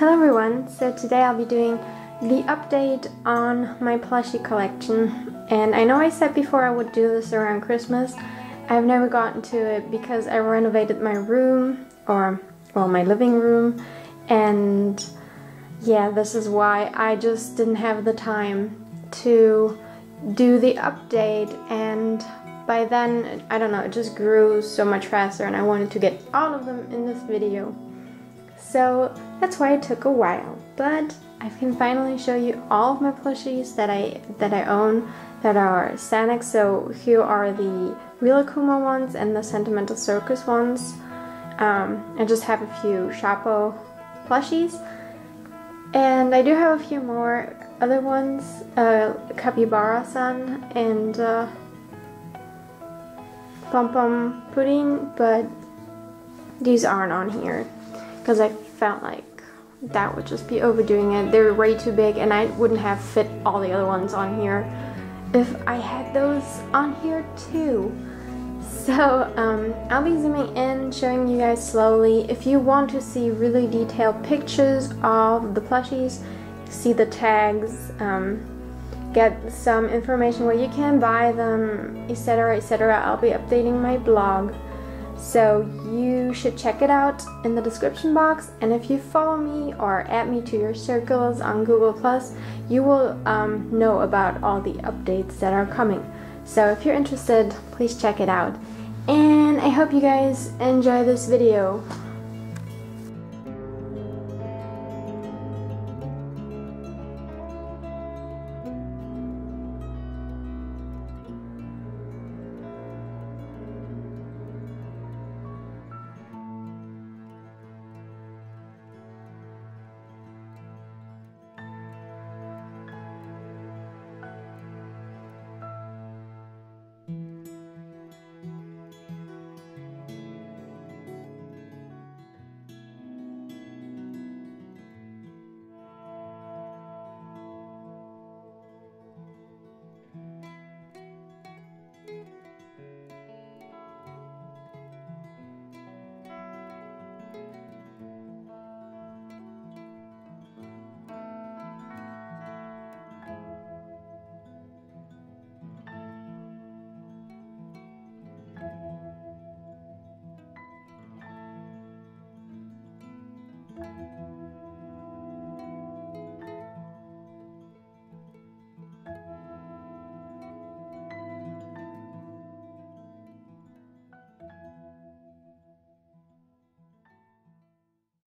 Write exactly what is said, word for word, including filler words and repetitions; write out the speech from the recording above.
Hello everyone, so today I'll be doing the update on my plushie collection, and I know I said before I would do this around Christmas. I've never gotten to it because I renovated my room, or well, my living room, and yeah, this is why I just didn't have the time to do the update. And by then, I don't know, it just grew so much faster and I wanted to get all of them in this video. So that's why it took a while, but I can finally show you all of my plushies that I that I own that are San-X. So here are the Rilakkuma ones and the Sentimental Circus ones. Um, I just have a few Shappo plushies, and I do have a few more other ones, uh, Capybara-san and uh, Pum Pum Pudding, but these aren't on here because I felt like that would just be overdoing it. They're way too big and I wouldn't have fit all the other ones on here if I had those on here too. So um, I'll be zooming in, showing you guys slowly. If you want to see really detailed pictures of the plushies, see the tags, um, get some information where you can buy them, etc, et cetera. I'll be updating my blog, so you should check it out in the description box. And if you follow me or add me to your circles on Google Plus, you will um, know about all the updates that are coming. So if you're interested, please check it out. And I hope you guys enjoy this video. Thank you.